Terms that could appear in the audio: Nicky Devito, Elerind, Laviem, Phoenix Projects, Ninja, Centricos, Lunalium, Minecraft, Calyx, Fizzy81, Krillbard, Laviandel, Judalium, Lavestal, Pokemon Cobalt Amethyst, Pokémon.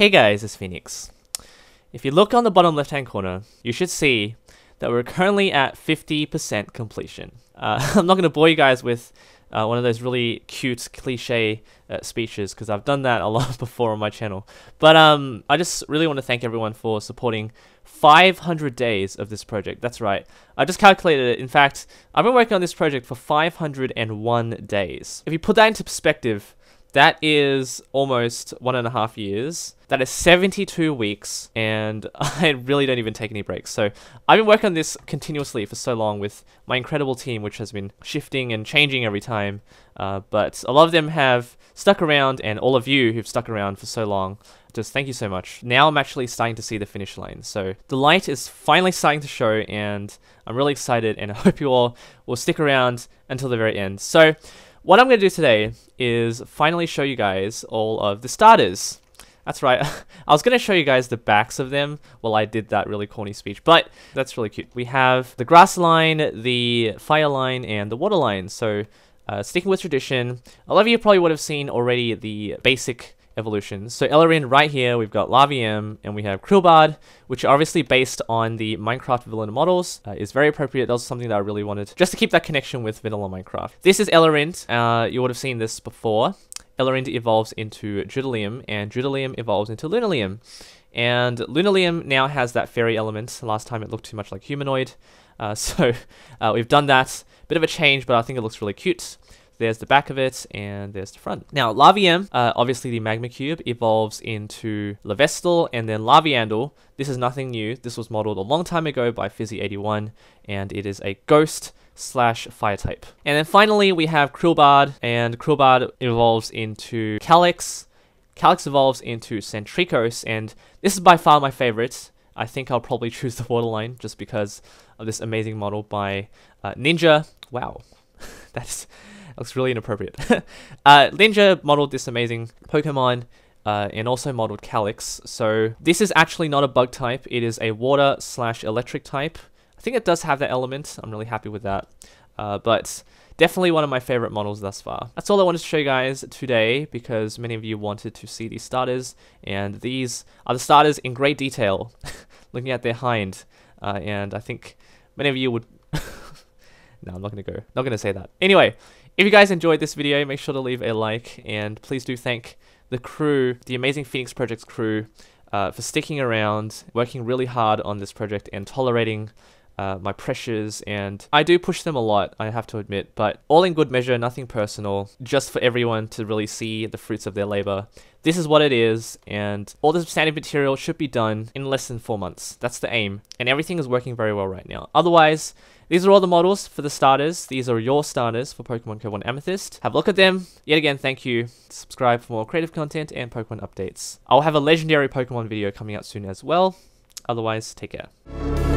Hey guys, it's Phoenix. If you look on the bottom left hand corner, you should see that we're currently at 50% completion. I'm not going to bore you guys with one of those really cute cliche speeches because I've done that a lot before on my channel. But I just really want to thank everyone for supporting 500 days of this project. That's right. I just calculated it. In fact, I've been working on this project for 501 days. If you put that into perspective, that is almost 1.5 years. That is 72 weeks, and I really don't even take any breaks. So I've been working on this continuously for so long with my incredible team, which has been shifting and changing every time. But a lot of them have stuck around, and all of you who've stuck around for so long, just thank you so much. Now I'm actually starting to see the finish line. So the light is finally starting to show, and I'm really excited, and I hope you all will stick around until the very end. So what I'm going to do today is finally show you guys all of the starters. That's right, I was going to show you guys the backs of them while I did that really corny speech, but that's really cute. We have the grass line, the fire line, and the water line. So sticking with tradition, a lot of you probably would have seen already the basic evolutions. So Elerind right here, we've got Laviem, and we have Krillbard, which are obviously based on the Minecraft vanilla models. Is very appropriate. That was something that I really wanted, just to keep that connection with vanilla Minecraft. This is Elerind. You would have seen this before. Elerind evolves into Judalium, and Judalium evolves into Lunalium. And Lunalium now has that fairy element. Last time it looked too much like humanoid. So we've done that. Bit of a change, but I think it looks really cute. There's the back of it, and there's the front. Now, Laviem, obviously the Magma Cube, evolves into Lavestal, and then Laviandel. This is nothing new. This was modeled a long time ago by Fizzy81, and it is a ghost slash fire type. And then finally, we have Krillbard, and Krillbard evolves into Calyx. Calyx evolves into Centricos, and this is by far my favorite. I think I'll probably choose the Waterline just because of this amazing model by Ninja. Wow, that's... looks really inappropriate. Ninja modeled this amazing Pokemon and also modeled Calyx. So this is actually not a bug type. It is a water slash electric type. I think it does have that element. I'm really happy with that. But definitely one of my favorite models thus far. That's all I wanted to show you guys today because many of you wanted to see these starters. And these are the starters in great detail, looking at their hind. And I think many of you would... no, I'm not going to say that. Anyway, if you guys enjoyed this video, make sure to leave a like, and please do thank the crew, the amazing Phoenix Projects crew, for sticking around, working really hard on this project, and tolerating my pressures. And I do push them a lot, I have to admit, but all in good measure, nothing personal, just for everyone to really see the fruits of their labor. This is what it is, and all the substantive material should be done in less than 4 months. That's the aim, and everything is working very well right now. Otherwise, these are all the models for the starters. These are your starters for Pokemon Cobalt Amethyst. Have a look at them. Yet again, thank you. Subscribe for more creative content and Pokemon updates. I'll have a legendary Pokemon video coming out soon as well. Otherwise, take care.